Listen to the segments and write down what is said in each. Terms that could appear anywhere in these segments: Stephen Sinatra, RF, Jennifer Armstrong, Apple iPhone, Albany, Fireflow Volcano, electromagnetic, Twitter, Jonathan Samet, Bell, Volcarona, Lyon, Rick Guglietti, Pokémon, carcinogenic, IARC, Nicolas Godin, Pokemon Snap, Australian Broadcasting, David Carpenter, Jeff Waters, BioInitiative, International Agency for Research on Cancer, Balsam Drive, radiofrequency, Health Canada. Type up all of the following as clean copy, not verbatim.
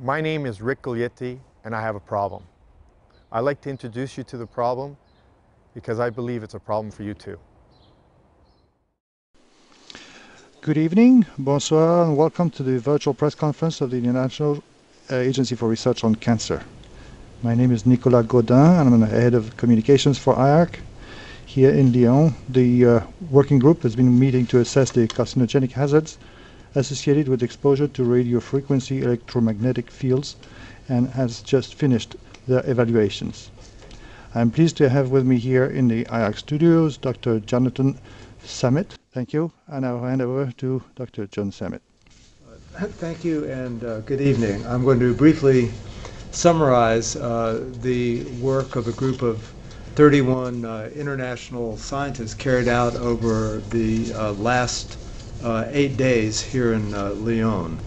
My name is Rick Guglietti, and I have a problem. I'd like to introduce you to the problem because I believe it's a problem for you too. Good evening, bonsoir, and welcome to the virtual press conference of the International Agency for Research on Cancer. My name is Nicolas Godin, and I'm the head of communications for IARC here in Lyon. The working group has been meeting to assess the carcinogenic hazards associated with exposure to radio frequency electromagnetic fields and has just finished their evaluations. I'm pleased to have with me here in the IARC studios Dr. Jonathan Samet. Thank you, and I'll hand over to Dr. John Samet. Thank you, and good evening. I'm going to briefly summarize the work of a group of 31 international scientists carried out over the last 8 days here in Lyon.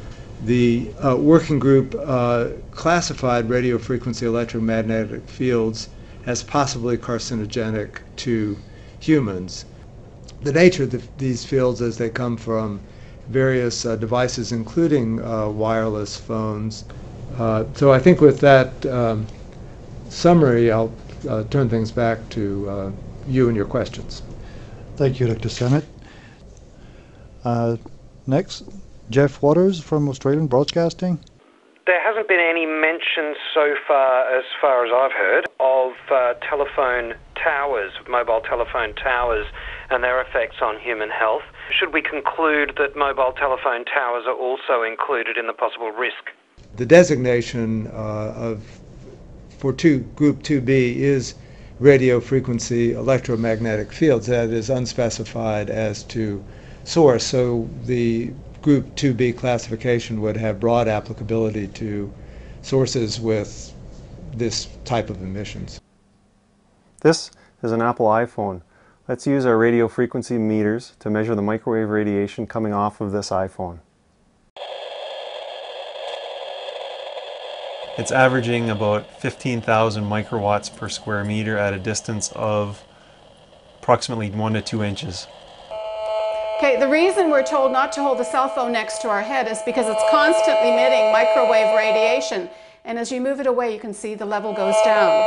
The working group classified radio frequency electromagnetic fields as possibly carcinogenic to humans. The nature of these fields as they come from various devices, including wireless phones. So I think with that summary, I'll turn things back to you and your questions. Thank you, Dr. Samet. Next, Jeff Waters from Australian Broadcasting. There hasn't been any mention so far as I've heard, of telephone towers, mobile telephone towers, and their effects on human health. Should we conclude that mobile telephone towers are also included in the possible risk? The designation Group 2B is radio frequency electromagnetic fields. That is unspecified as to source, so the Group 2B classification would have broad applicability to sources with this type of emissions. This is an Apple iPhone. Let's use our radio frequency meters to measure the microwave radiation coming off of this iPhone. It's averaging about 15,000 microwatts per square meter at a distance of approximately 1 to 2 inches. Okay, the reason we're told not to hold the cell phone next to our head is because it's constantly emitting microwave radiation. And as you move it away, you can see the level goes down.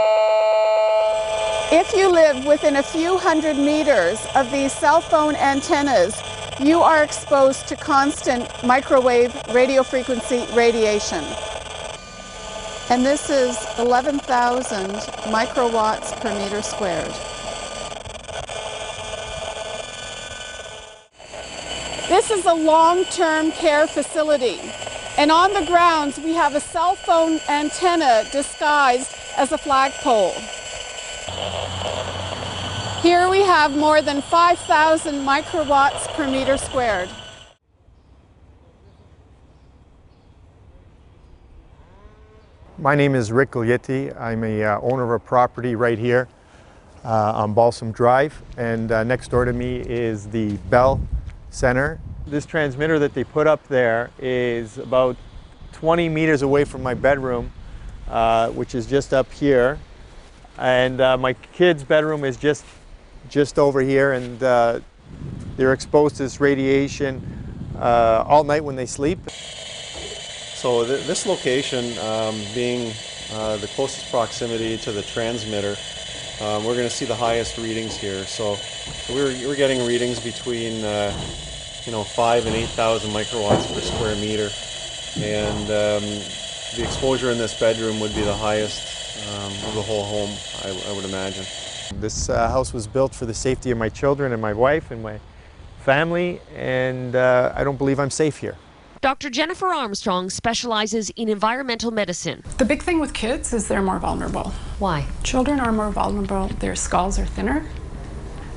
If you live within a few hundred meters of these cell phone antennas, you are exposed to constant microwave radio frequency radiation. And this is 11,000 microwatts per meter squared. This is a long-term care facility, and on the grounds we have a cell phone antenna disguised as a flagpole. Here we have more than 5,000 microwatts per meter squared. My name is Rick Guglietti. I'm a owner of a property right here on Balsam Drive, and next door to me is the Bell Center. This transmitter that they put up there is about 20 meters away from my bedroom, which is just up here, and my kid's bedroom is just over here, and they're exposed to this radiation all night when they sleep. So this location being the closest proximity to the transmitter, we're going to see the highest readings here. So we're getting readings between 5 and 8,000 microwatts per square meter, and the exposure in this bedroom would be the highest of the whole home, I would imagine. This house was built for the safety of my children and my wife and my family, and I don't believe I'm safe here. Dr. Jennifer Armstrong specializes in environmental medicine. The big thing with kids is they're more vulnerable. Why? Children are more vulnerable. Their skulls are thinner.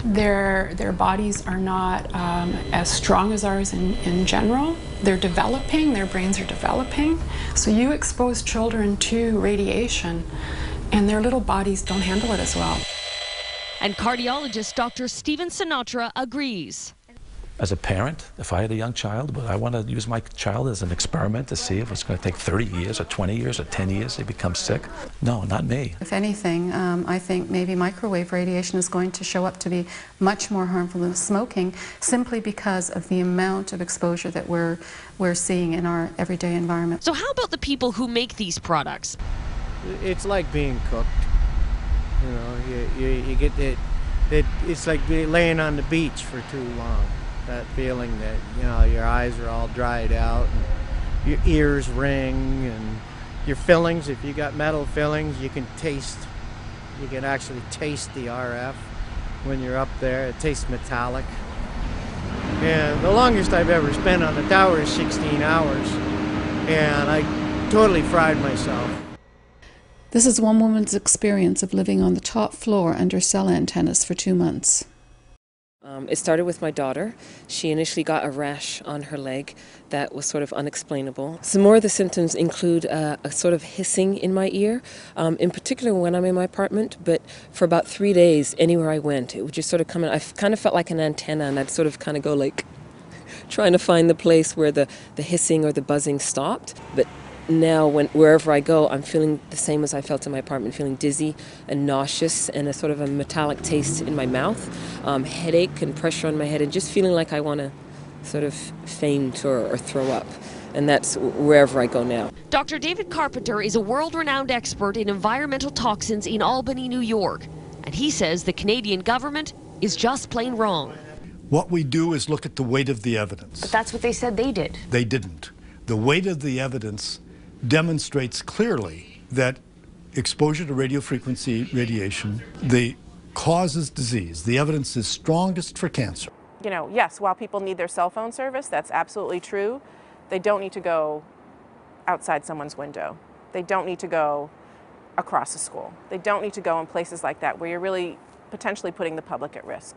Their bodies are not as strong as ours in general. They're developing. Their brains are developing. So you expose children to radiation, and their little bodies don't handle it as well. And cardiologist Dr. Stephen Sinatra agrees. as a parent, if I had a young child, would I want to use my child as an experiment to see if it's going to take 30 years or 20 years or 10 years they become sick? No, not me. If anything, I think maybe microwave radiation is going to show up to be much more harmful than smoking, simply because of the amount of exposure that we're seeing in our everyday environment. So how about the people who make these products? It's like being cooked. You know, you get it's like laying on the beach for too long. That feeling that, you know, your eyes are all dried out, and your ears ring, and your fillings, if you got metal fillings, you can actually taste the RF when you're up there. It tastes metallic. And the longest I've ever spent on the tower is 16 hours, and I totally fried myself. This is one woman's experience of living on the top floor under cell antennas for 2 months. It started with my daughter. She initially got a rash on her leg that was sort of unexplainable. Some more of the symptoms include a sort of hissing in my ear, in particular when I'm in my apartment, but for about 3 days, anywhere I went, it would just sort of come in. I kind of felt like an antenna, and I'd sort of kind of go like trying to find the place where the hissing or the buzzing stopped. But now, wherever I go, I'm feeling the same as I felt in my apartment, feeling dizzy and nauseous and a sort of a metallic taste in my mouth, headache and pressure on my head, and just feeling like I want to sort of faint or throw up. And that's wherever I go now. Dr. David Carpenter is a world-renowned expert in environmental toxins in Albany, New York, and he says the Canadian government is just plain wrong. What we do is look at the weight of the evidence. But that's what they said they did. They didn't. The weight of the evidence demonstrates clearly that exposure to radiofrequency radiation causes disease. The evidence is strongest for cancer. You know, yes, while people need their cell phone service, that's absolutely true. They don't need to go outside someone's window. They don't need to go across a school. They don't need to go in places like that where you're really potentially putting the public at risk.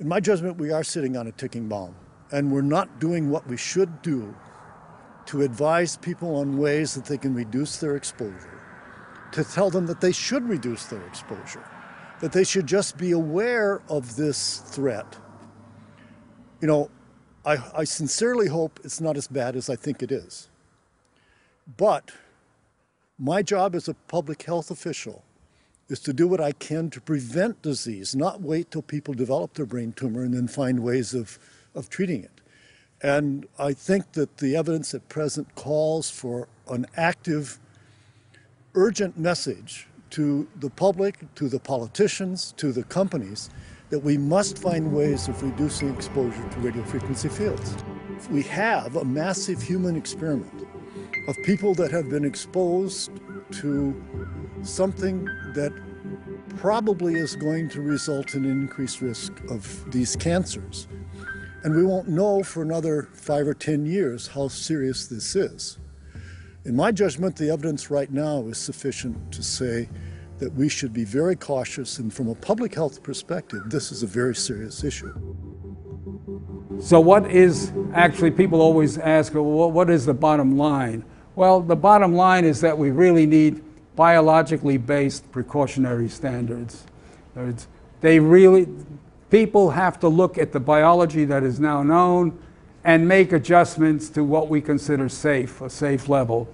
In my judgment, we are sitting on a ticking bomb, and we're not doing what we should do to advise people on ways that they can reduce their exposure, to tell them that they should reduce their exposure, that they should just be aware of this threat. You know, I sincerely hope it's not as bad as I think it is. But my job as a public health official is to do what I can to prevent disease, not wait till people develop their brain tumor and then find ways of treating it. And I think that the evidence at present calls for an active, urgent message to the public, to the politicians, to the companies, that we must find ways of reducing exposure to radiofrequency fields. We have a massive human experiment of people that have been exposed to something that probably is going to result in an increased risk of these cancers. And we won't know for another 5 or 10 years how serious this is. In my judgment, the evidence right now is sufficient to say that we should be very cautious, and from a public health perspective, this is a very serious issue. So what is, actually people always ask, well, what is the bottom line? Well, the bottom line is that we really need biologically based precautionary standards. People have to look at the biology that is now known and make adjustments to what we consider safe, a safe level.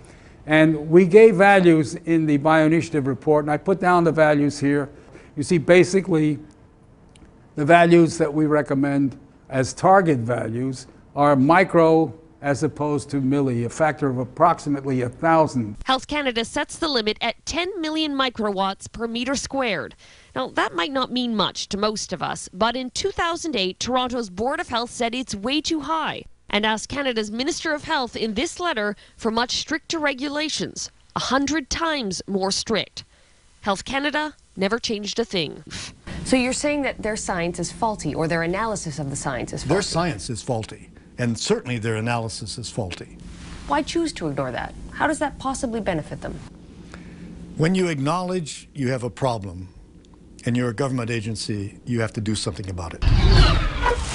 And we gave values in the BioInitiative report, and I put down the values here. You see basically the values that we recommend as target values are micro as opposed to milli, a factor of approximately 1,000. Health Canada sets the limit at 10 million microwatts per meter squared. Now, that might not mean much to most of us, but in 2008, Toronto's Board of Health said it's way too high and asked Canada's Minister of Health in this letter for much stricter regulations, 100 times more strict. Health Canada never changed a thing. So you're saying that their science is faulty, or their analysis of the science is faulty? Their science is faulty. And certainly their analysis is faulty. Why choose to ignore that? How does that possibly benefit them? When you acknowledge you have a problem and you're a government agency, you have to do something about it.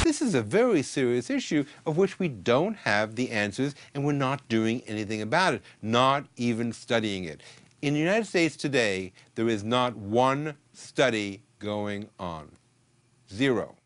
This is a very serious issue of which we don't have the answers, and we're not doing anything about it, not even studying it. In the United States today, there is not one study going on. Zero.